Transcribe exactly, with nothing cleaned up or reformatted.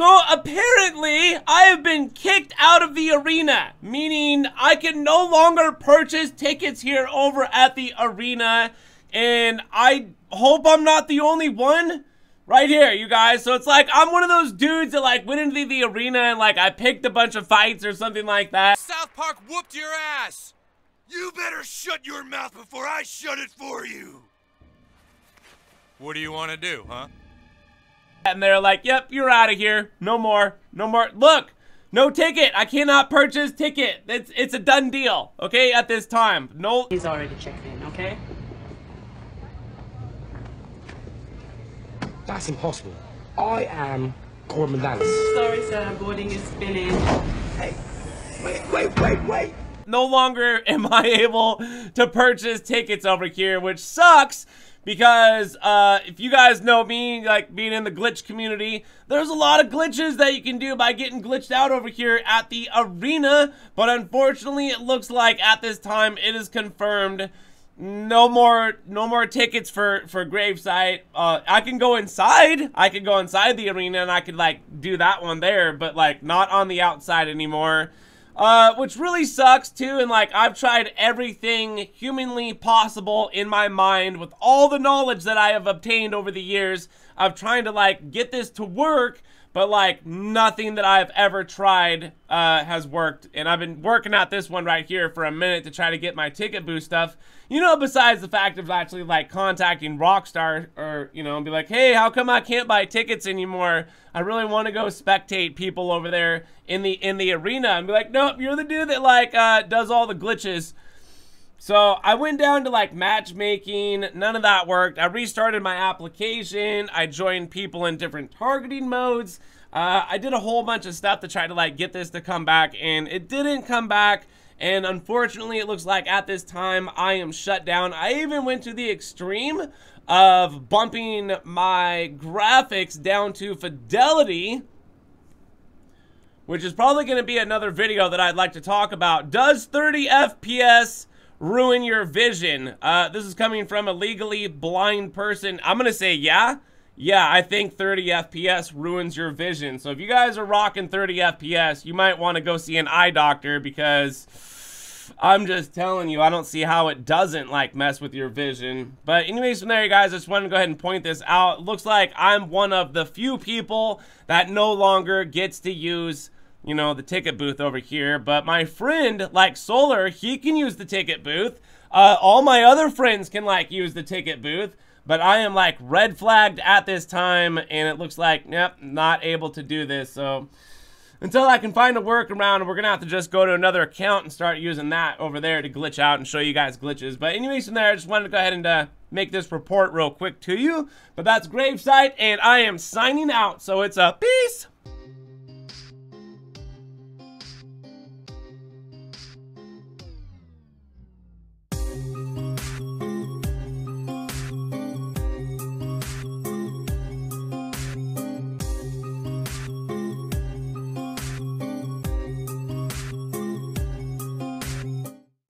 So apparently, I have been kicked out of the arena, meaning I can no longer purchase tickets here over at the arena, and I hope I'm not the only one. Right here, you guys. So it's like, I'm one of those dudes that like went into the arena and like I picked a bunch of fights or something like that. South Park whooped your ass. You better shut your mouth before I shut it for you. What do you want to do, huh? And they're like, yep, you're out of here. No more. No more. Look, no ticket. I cannot purchase ticket. It's, it's a done deal. Okay, at this time. No. He's already checked in, okay? That's impossible. I am Corbin Dallas. Sorry, sir. Boarding is spinning. Hey, wait, wait, wait, wait. No longer am I able to purchase tickets over here, which sucks because uh, if you guys know me, like being in the glitch community, there's a lot of glitches that you can do by getting glitched out over here at the arena. But unfortunately, it looks like at this time it is confirmed. No more, no more tickets for, for Gravesight. Uh, I can go inside. I can go inside the arena and I could like do that one there, but like not on the outside anymore. Uh, which really sucks too. And like, I've tried everything humanly possible in my mind with all the knowledge that I have obtained over the years of trying to like get this to work, but like nothing that I've ever tried, uh, has worked. And I've been working at this one right here for a minute to try to get my ticket boost stuff. You know, besides the fact of actually like contacting Rockstar or, you know, and be like, hey, how come I can't buy tickets anymore? I really want to go spectate people over there in the in the arena. And be like, nope, you're the dude that like uh, does all the glitches. So I went down to like matchmaking. None of that worked. I restarted my application. I joined people in different targeting modes. Uh, I did a whole bunch of stuff to try to like get this to come back, and it didn't come back. And unfortunately, it looks like at this time, I am shut down. I even went to the extreme of bumping my graphics down to fidelity, which is probably going to be another video that I'd like to talk about. Does thirty F P S ruin your vision? Uh, this is coming from a legally blind person. I'm going to say, yeah. Yeah, I think thirty F P S ruins your vision. So if you guys are rocking thirty F P S, you might want to go see an eye doctor, because I'm just telling you, I don't see how it doesn't like mess with your vision. But anyways, from there, you guys, I just wanted to go ahead and point this out. It looks like I'm one of the few people that no longer gets to use, you know, the ticket booth over here. But my friend, like Solar, he can use the ticket booth. Uh, all my other friends can like use the ticket booth. But I am like red flagged at this time, and it looks like, yep, not able to do this. So until I can find a workaround, we're going to have to just go to another account and start using that over there to glitch out and show you guys glitches. But anyways, from there, I just wanted to go ahead and uh, make this report real quick to you. But that's Gravesight, and I am signing out. So it's a peace.